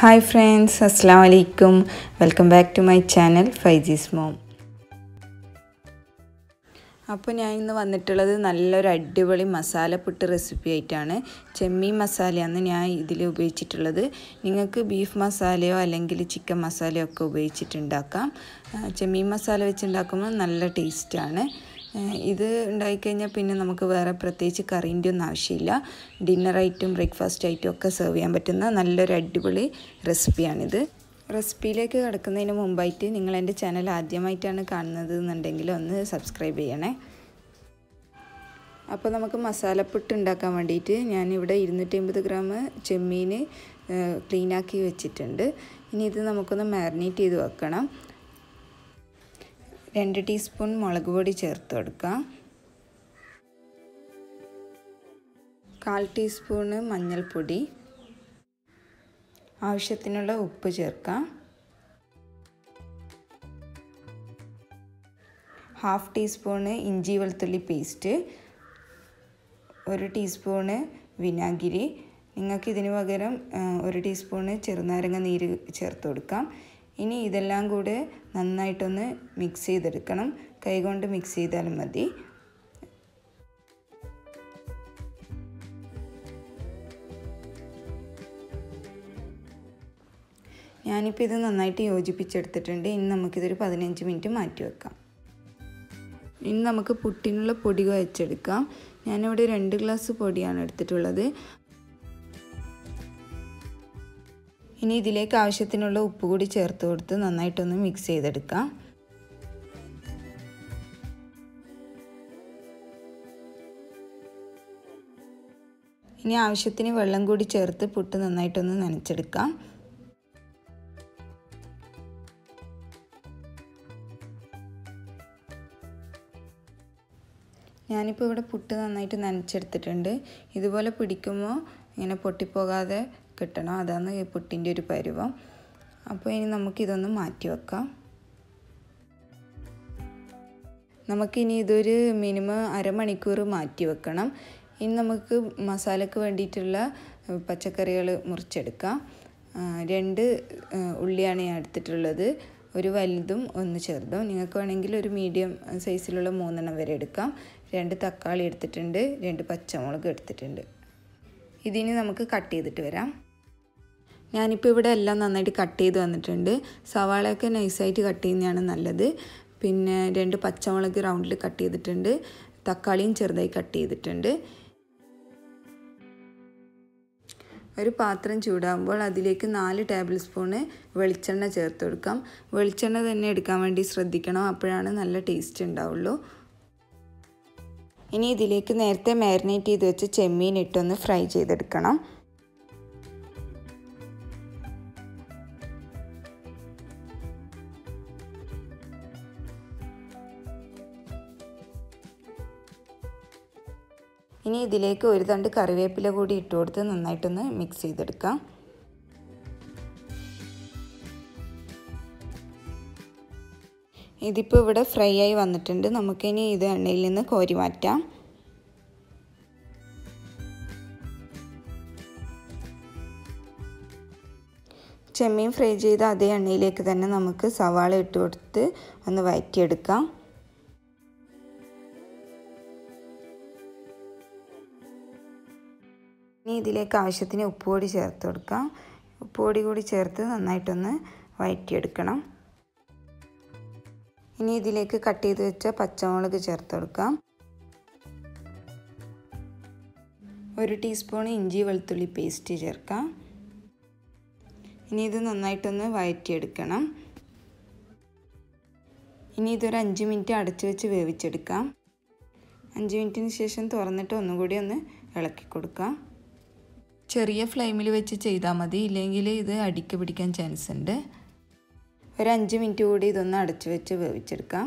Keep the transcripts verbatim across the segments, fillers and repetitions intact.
Hi friends, assalamu alaikum. Welcome back to my channel Faizis Mom. അപ്പോൾ ഞാൻ ഇന്ന് വന്നിട്ടുള്ളത് നല്ലൊരു അടിപൊളി മസാലപ്പുട്ട് റെസിപ്പി ആയിട്ടാണ്. ചെമ്മീൻ മസാലയാണ് ഞാൻ ഇതിൽ ഉപയോഗിച്ചിട്ടുള്ളത്. നിങ്ങൾക്ക് ബീഫ് മസാലയോ അല്ലെങ്കിൽ ചിക്കൻ മസാലയോ ഒക്കെ ഉപയോഗിച്ചിട്ടുണ്ടാക്കാം. ചെമ്മീൻ മസാല വെച്ചുണ്ടാക്കുമ്പോൾ നല്ല ടേസ്റ്റാണ്. ഇത് ഉണ്ടായിക്കഴിഞ്ഞാൽ പിന്നെ നമുക്ക് വേറെ പ്രത്യേകിച്ച് കറിൻ്റെ ഒന്നും ആവശ്യമില്ല. ഡിന്നറായിട്ടും ബ്രേക്ക്ഫാസ്റ്റ് ആയിട്ടും ഒക്കെ സെർവ് ചെയ്യാൻ പറ്റുന്ന നല്ലൊരു അടിപൊളി റെസിപ്പിയാണിത്. റെസിപ്പിയിലേക്ക് കടക്കുന്നതിന് മുമ്പായിട്ട് നിങ്ങൾ എൻ്റെ ചാനൽ ആദ്യമായിട്ടാണ് കാണുന്നത് എന്നുണ്ടെങ്കിൽ ഒന്ന് സബ്സ്ക്രൈബ് ചെയ്യണേ. അപ്പോൾ നമുക്ക് മസാലപ്പുട്ട് ഉണ്ടാക്കാൻ വേണ്ടിയിട്ട് ഞാനിവിടെ ഇരുന്നൂറ്റി അമ്പത് ഗ്രാം ചെമ്മീൻ ക്ലീനാക്കി വെച്ചിട്ടുണ്ട്. ഇനി ഇത് നമുക്കൊന്ന് മാരിനേറ്റ് ചെയ്ത് വെക്കണം. രണ്ട് ടീസ്പൂൺ മുളക് പൊടി ചേർത്ത് കൊടുക്കാം. കാൽ ടീസ്പൂണ് മഞ്ഞൾപ്പൊടി, ആവശ്യത്തിനുള്ള ഉപ്പ് ചേർക്കാം. ഹാഫ് ടീസ്പൂണ് ഇഞ്ചി വെളുത്തുള്ളി പേസ്റ്റ്, ഒരു ടീസ്പൂണ് വിനാഗിരി. നിങ്ങൾക്ക് ഇതിന് പകരം ഒരു ടീസ്പൂണ് ചെറുനാരങ്ങ നീര് ചേർത്ത് കൊടുക്കാം. ഇനി ഇതെല്ലാം കൂടെ നന്നായിട്ടൊന്ന് മിക്സ് ചെയ്തെടുക്കണം. കൈകൊണ്ട് മിക്സ് ചെയ്താലും മതി. ഞാനിപ്പോൾ ഇത് നന്നായിട്ട് യോജിപ്പിച്ചെടുത്തിട്ടുണ്ട്. ഇനി നമുക്കിതൊരു പതിനഞ്ച് മിനിറ്റ് മാറ്റി വെക്കാം. ഇനി നമുക്ക് പുട്ടിനുള്ള പൊടി കുഴച്ചെടുക്കാം. ഞാനിവിടെ രണ്ട് ഗ്ലാസ് പൊടിയാണ് എടുത്തിട്ടുള്ളത്. ഇനി ഇതിലേക്ക് ആവശ്യത്തിനുള്ള ഉപ്പ് കൂടി ചേർത്ത് കൊടുത്ത് നന്നായിട്ടൊന്ന് മിക്സ് ചെയ്തെടുക്കാം. ഇനി ആവശ്യത്തിന് വെള്ളം കൂടി ചേർത്ത് പുട്ട് നന്നായിട്ടൊന്ന് നനച്ചെടുക്കാം. ഞാനിപ്പോൾ ഇവിടെ പുട്ട് നന്നായിട്ട് നനച്ചെടുത്തിട്ടുണ്ട്. ഇതുപോലെ പിടിക്കുമ്പോൾ ഇങ്ങനെ പൊട്ടിപ്പോകാതെ കിട്ടണം. അതാണ് ഈ പുട്ടിൻ്റെ ഒരു പരുവം. അപ്പോൾ ഇനി നമുക്കിതൊന്ന് മാറ്റി വെക്കാം. നമുക്കിനി ഇതൊരു മിനിമം അരമണിക്കൂർ മാറ്റി വെക്കണം. ഇനി നമുക്ക് മസാലയ്ക്ക് വേണ്ടിയിട്ടുള്ള പച്ചക്കറികൾ മുറിച്ചെടുക്കാം. രണ്ട് ഉള്ളിയാണ് ഞാൻ എടുത്തിട്ടുള്ളത്. ഒരു വലുതും ഒന്ന് ചെറുതും. നിങ്ങൾക്ക് വേണമെങ്കിൽ ഒരു മീഡിയം സൈസിലുള്ള മൂന്നെണ്ണം വരെ എടുക്കാം. രണ്ട് തക്കാളി എടുത്തിട്ടുണ്ട്, രണ്ട് പച്ചമുളക് എടുത്തിട്ടുണ്ട്. ഇതിന് നമുക്ക് കട്ട് ചെയ്തിട്ട് വരാം. ഞാനിപ്പോൾ ഇവിടെ എല്ലാം നന്നായിട്ട് കട്ട് ചെയ്ത് വന്നിട്ടുണ്ട്. സവാളയൊക്കെ നൈസായിട്ട് കട്ട് ചെയ്യുന്നതാണ് നല്ലത്. പിന്നെ രണ്ട് പച്ചമുളക് റൗണ്ടിൽ കട്ട് ചെയ്തിട്ടുണ്ട്. തക്കാളിയും ചെറുതായി കട്ട് ചെയ്തിട്ടുണ്ട്. ഒരു പാത്രം ചൂടാകുമ്പോൾ അതിലേക്ക് നാല് ടേബിൾ സ്പൂണ് വെളിച്ചെണ്ണ ചേർത്ത് കൊടുക്കാം. വെളിച്ചെണ്ണ തന്നെ എടുക്കാൻ വേണ്ടി ശ്രദ്ധിക്കണം, അപ്പോഴാണ് നല്ല ടേസ്റ്റ് ഉണ്ടാവുള്ളൂ. ഇനി ഇതിലേക്ക് നേരത്തെ മാരിനേറ്റ് ചെയ്ത് വെച്ച് ചെമ്മീൻ ഇട്ടൊന്ന് ഫ്രൈ ചെയ്തെടുക്കണം. ഇനി ഇതിലേക്ക് ഒരു തണ്ട് കറിവേപ്പില കൂടി ഇട്ട് കൊടുത്ത് നന്നായിട്ടൊന്ന് മിക്സ് ചെയ്തെടുക്കാം. ഇതിപ്പോൾ ഇവിടെ ഫ്രൈ ആയി വന്നിട്ടുണ്ട്. നമുക്കിനി ഇത് എണ്ണയിൽ നിന്ന് കോരി മാറ്റാം. ചെമ്മീൻ ഫ്രൈ ചെയ്ത അതേ എണ്ണയിലേക്ക് തന്നെ നമുക്ക് സവാള ഇട്ട് കൊടുത്ത് ഒന്ന് വഴറ്റിയെടുക്കാം. ഇനി ഇതിലേക്ക് ആവശ്യത്തിന് ഉപ്പുപൊടി ചേർത്ത് കൊടുക്കാം. ഉപ്പുപൊടി കൂടി ചേർത്ത് നന്നായിട്ടൊന്ന് വഴറ്റിയെടുക്കണം. ഇനി ഇതിലേക്ക് കട്ട് ചെയ്ത് വെച്ച പച്ചമുളക് ചേർത്ത് കൊടുക്കാം. ഒരു ടീസ്പൂൺ ഇഞ്ചി വെളുത്തുള്ളി പേസ്റ്റ് ചേർക്കാം. ഇനി ഇത് നന്നായിട്ടൊന്ന് വഴറ്റിയെടുക്കണം. ഇനി ഇതൊരു അഞ്ച് മിനിറ്റ് അടച്ചു വെച്ച് വേവിച്ചെടുക്കാം. അഞ്ച് മിനിറ്റിന് ശേഷം തുറന്നിട്ട് ഒന്നുകൂടി ഒന്ന് ഇളക്കി കൊടുക്കാം. ചെറിയ ഫ്ലെയിമിൽ വെച്ച് ചെയ്താൽ മതി, ഇല്ലെങ്കിൽ ഇത് അടിക്ക് പിടിക്കാൻ ചാൻസ് ഉണ്ട്. ഒരു അഞ്ച് മിനിറ്റ് കൂടി ഇതൊന്ന് അടച്ചു വെച്ച് വേവിച്ചെടുക്കാം.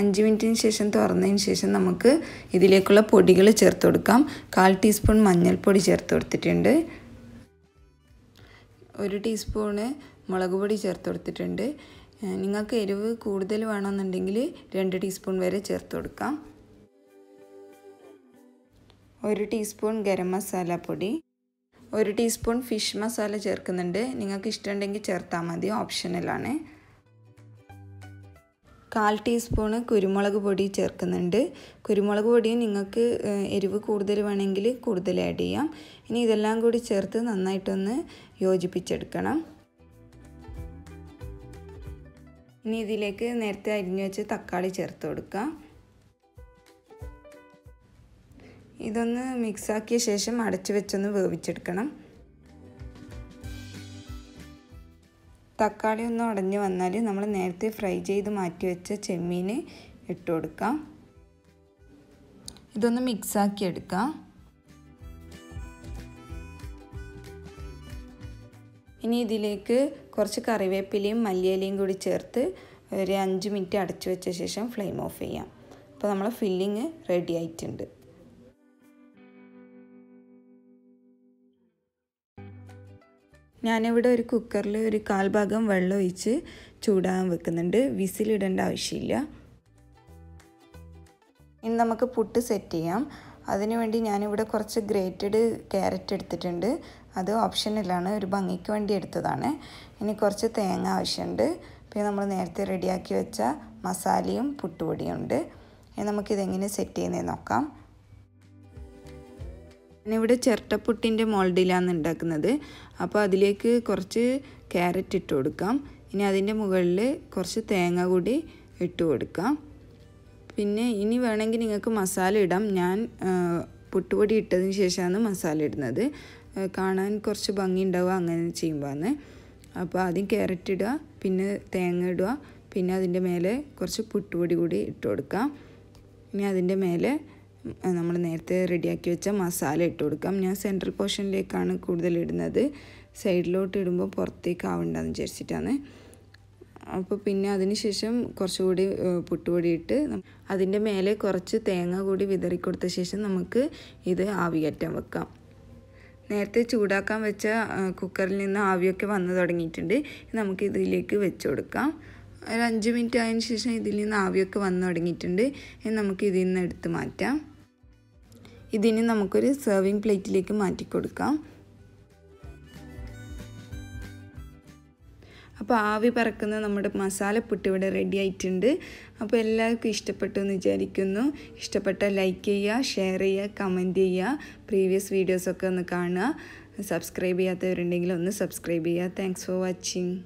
അഞ്ച് മിനിറ്റിന് ശേഷം തുറന്നതിന് ശേഷം നമുക്ക് ഇതിലേക്കുള്ള പൊടികൾ ചേർത്ത് കൊടുക്കാം. കാൽ ടീസ്പൂൺ മഞ്ഞൾപ്പൊടി ചേർത്ത് കൊടുത്തിട്ടുണ്ട്. ഒരു ടീസ്പൂണ് മുളക് പൊടി ചേർത്ത് കൊടുത്തിട്ടുണ്ട്. നിങ്ങൾക്ക് എരിവ് കൂടുതൽ വേണമെന്നുണ്ടെങ്കിൽ രണ്ട് ടീസ്പൂൺ വരെ ചേർത്ത് കൊടുക്കാം. ഒരു ടീസ്പൂൺ ഗരം മസാല പൊടി, ഒരു ടീസ്പൂൺ ഫിഷ് മസാല ചേർക്കുന്നുണ്ട്. നിങ്ങൾക്ക് ഇഷ്ടമുണ്ടെങ്കിൽ ചേർത്താൽ മതി, ഓപ്ഷനലാണ്. കാൽ ടീസ്പൂണ് കുരുമുളക് പൊടി ചേർക്കുന്നുണ്ട്. കുരുമുളക് പൊടി നിങ്ങൾക്ക് എരിവ് കൂടുതൽ വേണമെങ്കിൽ കൂടുതൽ ആഡ് ചെയ്യാം. ഇനി ഇതെല്ലാം കൂടി ചേർത്ത് നന്നായിട്ടൊന്ന് യോജിപ്പിച്ചെടുക്കണം. ഇനി ഇതിലേക്ക് നേരത്തെ അരിഞ്ഞു വെച്ച് തക്കാളി ചേർത്ത് കൊടുക്കാം. ഇതൊന്ന് മിക്സാക്കിയ ശേഷം അടച്ചു വെച്ചൊന്ന് വേവിച്ചെടുക്കണം. തക്കാളി ഒന്ന് ഉടഞ്ഞു വന്നാൽ നമ്മൾ നേരത്തെ ഫ്രൈ ചെയ്ത് മാറ്റി വെച്ച ചെമ്മീൻ ഇട്ട് കൊടുക്കാം. ഇതൊന്ന് മിക്സാക്കി എടുക്കാം. ഇനി ഇതിലേക്ക് കുറച്ച് കറിവേപ്പിലയും മല്ലിയിലയും കൂടി ചേർത്ത് ഒരു അഞ്ച് മിനിറ്റ് അടച്ചു വെച്ച ശേഷം ഫ്ലെയിം ഓഫ് ചെയ്യാം. അപ്പോൾ നമ്മളെ ഫില്ലിങ് റെഡി ആയിട്ടുണ്ട്. ഞാനിവിടെ ഒരു കുക്കറിൽ ഒരു കാൽ ഭാഗം വെള്ളം ഒഴിച്ച് ചൂടാകാൻ വെക്കുന്നുണ്ട്. വിസിലിടേണ്ട ആവശ്യമില്ല. ഇനി നമുക്ക് പുട്ട് സെറ്റ് ചെയ്യാം. അതിനുവേണ്ടി ഞാനിവിടെ കുറച്ച് ഗ്രേറ്റഡ് ക്യാരറ്റ് എടുത്തിട്ടുണ്ട്. അത് ഓപ്ഷനിലാണ്, ഒരു ഭംഗിക്ക് വേണ്ടി എടുത്തതാണ്. ഇനി കുറച്ച് തേങ്ങ ആവശ്യമുണ്ട്. പിന്നെ നമ്മൾ നേരത്തെ റെഡിയാക്കി വെച്ച മസാലയും പുട്ടുപൊടിയും ഉണ്ട്. ഇനി നമുക്കിതെങ്ങനെ സെറ്റ് ചെയ്യുന്നത് നോക്കാം. ഞാനിവിടെ ചിരട്ടപ്പുട്ടിൻ്റെ മോൾഡിലാണ് ഉണ്ടാക്കുന്നത്. അപ്പോൾ അതിലേക്ക് കുറച്ച് ക്യാരറ്റ് ഇട്ട് കൊടുക്കാം. ഇനി അതിൻ്റെ മുകളിൽ കുറച്ച് തേങ്ങ കൂടി ഇട്ട് കൊടുക്കാം. പിന്നെ ഇനി വേണമെങ്കിൽ നിങ്ങൾക്ക് മസാല ഇടാം. ഞാൻ പുട്ടുപൊടി ഇട്ടതിന് ശേഷമാണ് മസാല ഇടുന്നത്. കാണാൻ കുറച്ച് ഭംഗി ഉണ്ടാവുക അങ്ങനെ ചെയ്യുമ്പോഴാണ്. അപ്പോൾ ആദ്യം ക്യാരറ്റ് ഇടുക, പിന്നെ തേങ്ങ ഇടുക, പിന്നെ അതിൻ്റെ മേലെ കുറച്ച് പുട്ടുപൊടി കൂടി ഇട്ട് കൊടുക്കാം. ഇനി അതിൻ്റെ മേലെ നമ്മൾ നേരത്തെ റെഡിയാക്കി വെച്ച മസാല ഇട്ട് കൊടുക്കാം. ഞാൻ സെൻട്രൽ പോർഷനിലേക്കാണ് കൂടുതൽ ഇടുന്നത്. സൈഡിലോട്ട് ഇടുമ്പോൾ പുറത്തേക്ക് ആവണ്ടെന്ന് വിചാരിച്ചിട്ടാണ്. അപ്പോൾ പിന്നെ അതിന് ശേഷം കുറച്ചുകൂടി പുട്ടുപൊടി ഇട്ട് അതിൻ്റെ മേലെ കുറച്ച് തേങ്ങ കൂടി വിതറി കൊടുത്ത ശേഷം നമുക്ക് ഇത് ആവി കയറ്റാൻ വെക്കാം. നേരത്തെ ചൂടാക്കാൻ വെച്ച കുക്കറിൽ നിന്ന് ആവിയൊക്കെ വന്നു തുടങ്ങിയിട്ടുണ്ട്. നമുക്കിതിലേക്ക് വെച്ച് കൊടുക്കാം. ഒരു അഞ്ച് മിനിറ്റ് ആയതിനു ശേഷം ഇതിൽ നിന്ന് ആവിയൊക്കെ വന്നു തുടങ്ങിയിട്ടുണ്ട്. നമുക്ക് ഇതിൽ നിന്ന് എടുത്ത് മാറ്റാം. ഇതിന് നമുക്കൊരു സെർവിങ് പ്ലേറ്റിലേക്ക് മാറ്റിക്കൊടുക്കാം. അപ്പോൾ ആവി പറക്കുന്ന നമ്മുടെ മസാലപ്പുട്ട് ഇവിടെ റെഡി ആയിട്ടുണ്ട്. അപ്പോൾ എല്ലാവർക്കും ഇഷ്ടപ്പെട്ടു എന്ന് വിചാരിക്കുന്നു. ഇഷ്ടപ്പെട്ട ലൈക്ക് ചെയ്യുക, ഷെയർ ചെയ്യുക, കമൻറ്റ് ചെയ്യുക, പ്രീവിയസ് വീഡിയോസൊക്കെ ഒന്ന് കാണുക. സബ്സ്ക്രൈബ് ചെയ്യാത്തവരുണ്ടെങ്കിൽ ഒന്ന് സബ്സ്ക്രൈബ് ചെയ്യുക. Thanks for watching.